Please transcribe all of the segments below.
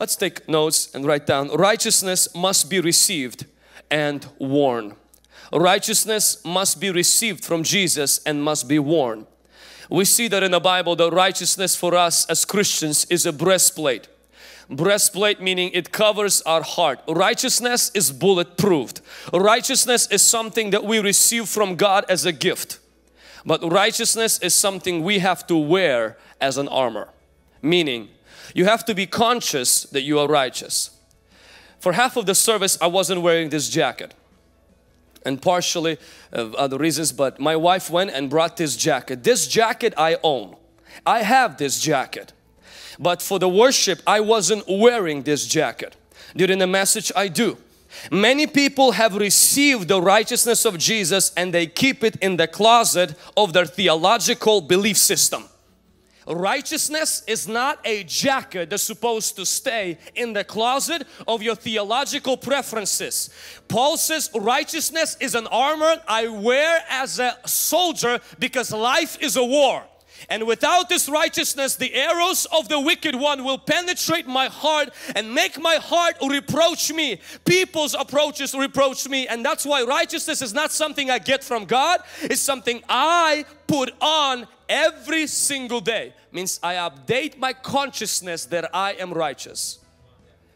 Let's take notes and write down. Righteousness must be received and worn. Righteousness must be received from Jesus and must be worn. We see that in the Bible, the righteousness for us as Christians is a breastplate. Breastplate meaning it covers our heart. Righteousness is bulletproofed. Righteousness is something that we receive from God as a gift. But righteousness is something we have to wear as an armor. Meaning, you have to be conscious that you are righteous. For half of the service, I wasn't wearing this jacket. And partially of other reasons, but my wife went and brought this jacket. This jacket I own. I have this jacket. But for the worship, I wasn't wearing this jacket. During the message, I do. Many people have received the righteousness of Jesus and they keep it in the closet of their theological belief system. Righteousness is not a jacket that's supposed to stay in the closet of your theological preferences. Paul says righteousness is an armor I wear as a soldier because life is a war. And without this righteousness, the arrows of the wicked one will penetrate my heart and make my heart reproach me. People's approaches reproach me. And that's why righteousness is not something I get from God. It's something I put on every single day. Means I update my consciousness that I am righteous.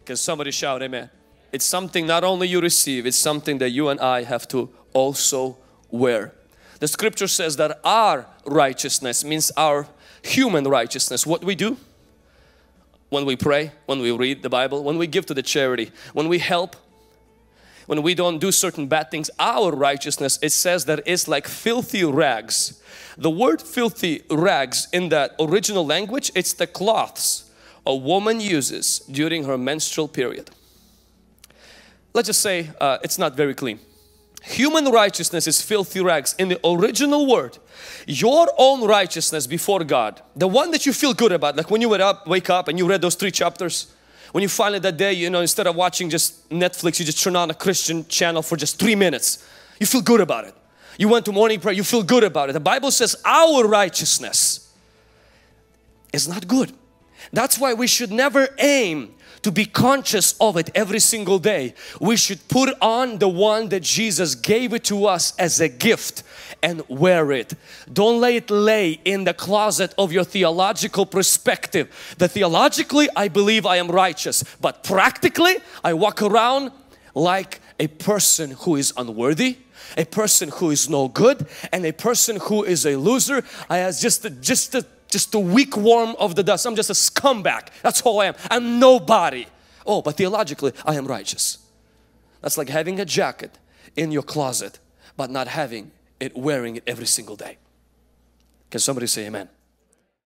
Can somebody shout amen? It's something not only you receive, it's something that you and I have to also wear. The scripture says that our righteousness means our human righteousness. What we do when we pray, when we read the Bible, when we give to the charity, when we help, when we don't do certain bad things, our righteousness, it says that it's like filthy rags. The word filthy rags in that original language, it's the cloths a woman uses during her menstrual period. Let's just say it's not very clean. Human righteousness is filthy rags. In the original word, your own righteousness before God, the one that you feel good about, like when you wake up and you read those 3 chapters, when you finally that day, you know, instead of watching just Netflix, you just turn on a Christian channel for just 3 minutes. You feel good about it. You went to morning prayer, you feel good about it. The Bible says our righteousness is not good. That's why we should never aim to be conscious of it every single day. We should put on the one that Jesus gave it to us as a gift and wear it. Don't let it lay in the closet of your theological perspective. That theologically, I believe I am righteous, but practically, I walk around like a person who is unworthy, a person who is no good, and a person who is a loser. I have just the weak worm of the dust. I'm just a scumbag. That's all I am. I'm nobody. Oh, but theologically, I am righteous. That's like having a jacket in your closet, but not having it, wearing it every single day. Can somebody say amen?